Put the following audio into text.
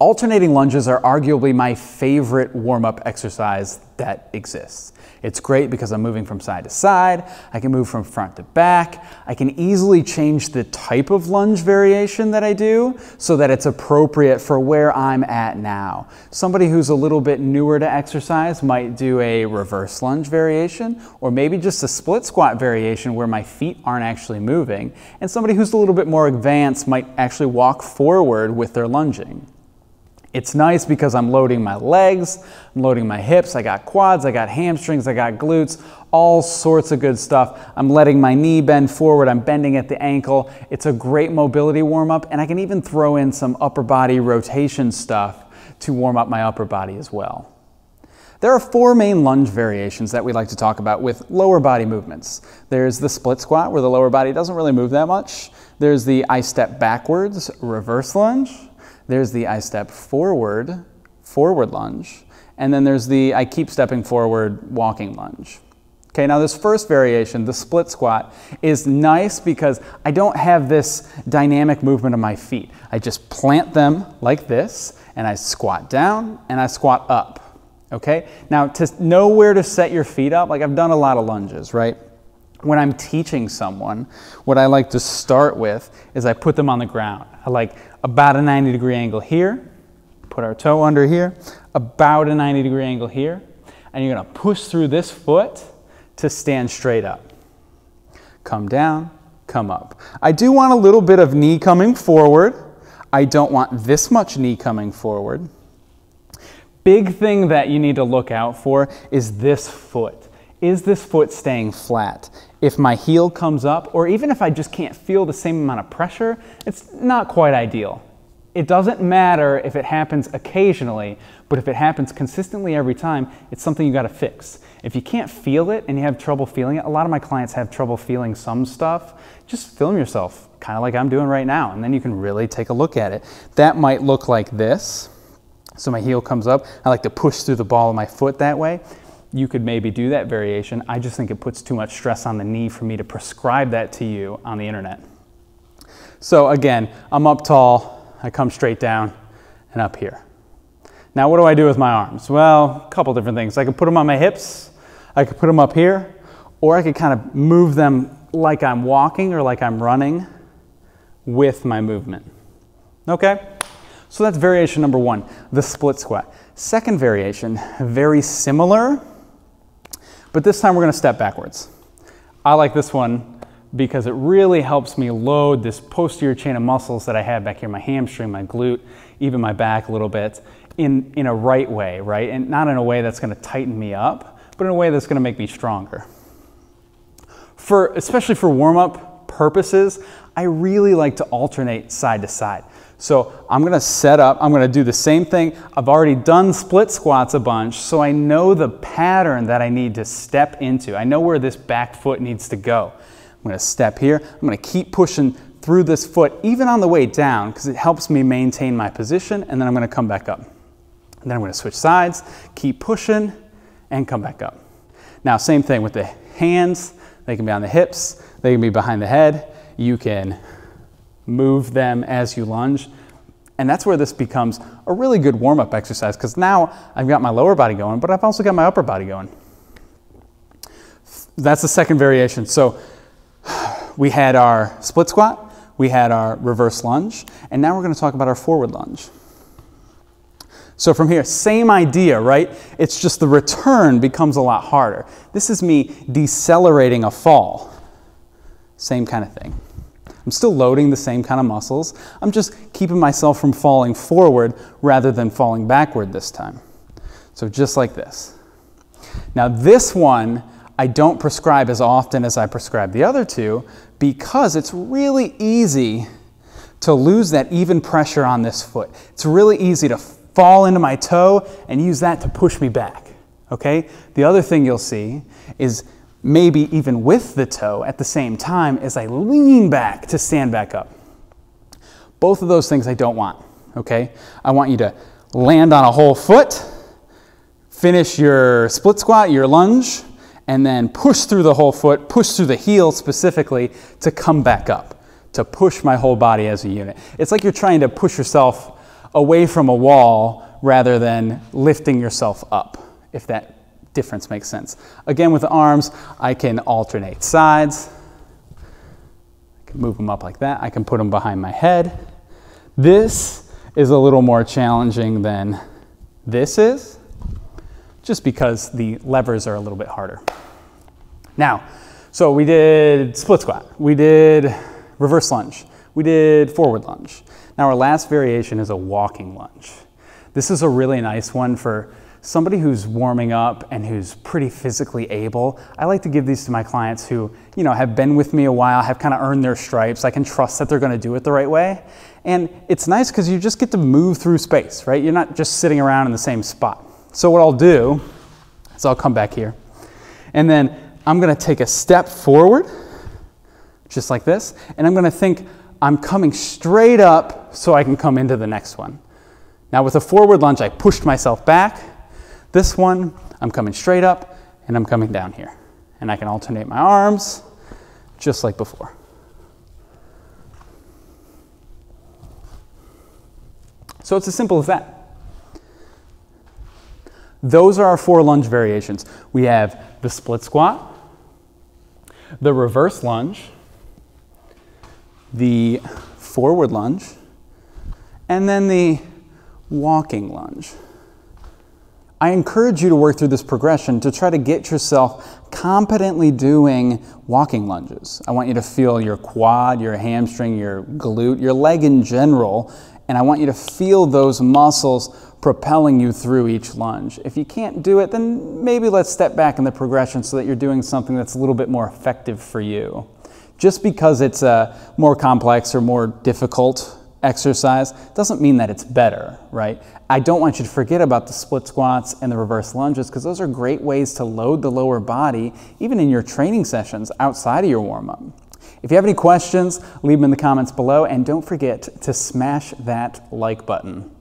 Alternating lunges are arguably my favorite warm-up exercise that exists. It's great because I'm moving from side to side, I can move from front to back, I can easily change the type of lunge variation that I do so that it's appropriate for where I'm at now. Somebody who's a little bit newer to exercise might do a reverse lunge variation or maybe just a split squat variation where my feet aren't actually moving, and somebody who's a little bit more advanced might actually walk forward with their lunging. It's nice because I'm loading my legs, I'm loading my hips, I got quads, I got hamstrings, I got glutes, all sorts of good stuff. I'm letting my knee bend forward, I'm bending at the ankle. It's a great mobility warm-up, and I can even throw in some upper body rotation stuff to warm up my upper body as well. There are four main lunge variations that we like to talk about with lower body movements. There's the split squat, where the lower body doesn't really move that much. There's the I step backwards, reverse lunge. There's the I step forward, forward lunge, and then there's the I keep stepping forward, walking lunge. Okay, now this first variation, the split squat, is nice because I don't have this dynamic movement of my feet. I just plant them like this, and I squat down, and I squat up. Okay, now to know where to set your feet up, like I've done a lot of lunges, right? When I'm teaching someone, what I like to start with is I put them on the ground. I like about a 90-degree angle here, put our toe under here, about a 90-degree angle here, and you're gonna push through this foot to stand straight up. Come down, come up. I do want a little bit of knee coming forward. I don't want this much knee coming forward. Big thing that you need to look out for is this foot. Is this foot staying flat? If my heel comes up, or even if I just can't feel the same amount of pressure, it's not quite ideal. It doesn't matter if it happens occasionally, but if it happens consistently every time, it's something you gotta fix. If you can't feel it and you have trouble feeling it, a lot of my clients have trouble feeling some stuff, just film yourself, kind of like I'm doing right now, and then you can really take a look at it. That might look like this. So my heel comes up, I like to push through the ball of my foot that way. You could maybe do that variation. I just think it puts too much stress on the knee for me to prescribe that to you on the internet. So again, I'm up tall, I come straight down and up here. Now what do I do with my arms? Well, a couple different things. I could put them on my hips, I could put them up here, or I could kind of move them like I'm walking or like I'm running with my movement. Okay? So that's variation number one, the split squat. Second variation, very similar, but this time we're gonna step backwards. I like this one because it really helps me load this posterior chain of muscles that I have back here, my hamstring, my glute, even my back a little bit, in a right way, right? And not in a way that's gonna tighten me up, but in a way that's gonna make me stronger. Especially for warm-up purposes, I really like to alternate side to side. So I'm gonna set up, I'm gonna do the same thing. I've already done split squats a bunch, so I know the pattern that I need to step into. I know where this back foot needs to go. I'm gonna step here, I'm gonna keep pushing through this foot, even on the way down, because it helps me maintain my position, and then I'm gonna come back up. And then I'm gonna switch sides, keep pushing, and come back up. Now, same thing with the hands. They can be on the hips, they can be behind the head. You can move them as you lunge. And that's where this becomes a really good warm-up exercise, because now I've got my lower body going, but I've also got my upper body going. That's the second variation. So we had our split squat, we had our reverse lunge, and now we're gonna talk about our forward lunge. So from here, same idea, right? It's just the return becomes a lot harder. This is me decelerating a fall. Same kind of thing. I'm still loading the same kind of muscles. I'm just keeping myself from falling forward rather than falling backward this time. So just like this. Now this one I don't prescribe as often as I prescribe the other two because it's really easy to lose that even pressure on this foot. It's really easy to fall into my toe and use that to push me back, okay? The other thing you'll see is maybe even with the toe at the same time as I lean back to stand back up. Both of those things I don't want, okay? I want you to land on a whole foot, finish your split squat, your lunge, and then push through the whole foot, push through the heel specifically to come back up, to push my whole body as a unit. It's like you're trying to push yourself away from a wall rather than lifting yourself up, if that difference makes sense. Again, with the arms, I can alternate sides. I can move them up like that. I can put them behind my head. This is a little more challenging than this is, just because the levers are a little bit harder. Now, so we did split squat, we did reverse lunge, we did forward lunge. Now our last variation is a walking lunge. This is a really nice one for somebody who's warming up and who's pretty physically able. I like to give these to my clients who, you know, have been with me a while, have kind of earned their stripes. I can trust that they're going to do it the right way. And it's nice because you just get to move through space, right? You're not just sitting around in the same spot. So what I'll do is I'll come back here, and then I'm going to take a step forward, just like this, and I'm going to think I'm coming straight up so I can come into the next one. Now with a forward lunge, I pushed myself back. This one, I'm coming straight up and I'm coming down here. And I can alternate my arms just like before. So it's as simple as that. Those are our four lunge variations. We have the split squat, the reverse lunge, the forward lunge, and then the walking lunge. I encourage you to work through this progression to try to get yourself competently doing walking lunges. I want you to feel your quad, your hamstring, your glute, your leg in general, and I want you to feel those muscles propelling you through each lunge. If you can't do it, then maybe let's step back in the progression so that you're doing something that's a little bit more effective for you. Just because it's a more complex or more difficult exercise doesn't mean that it's better, right? I don't want you to forget about the split squats and the reverse lunges, because those are great ways to load the lower body, even in your training sessions outside of your warm-up. If you have any questions, leave them in the comments below, and don't forget to smash that like button.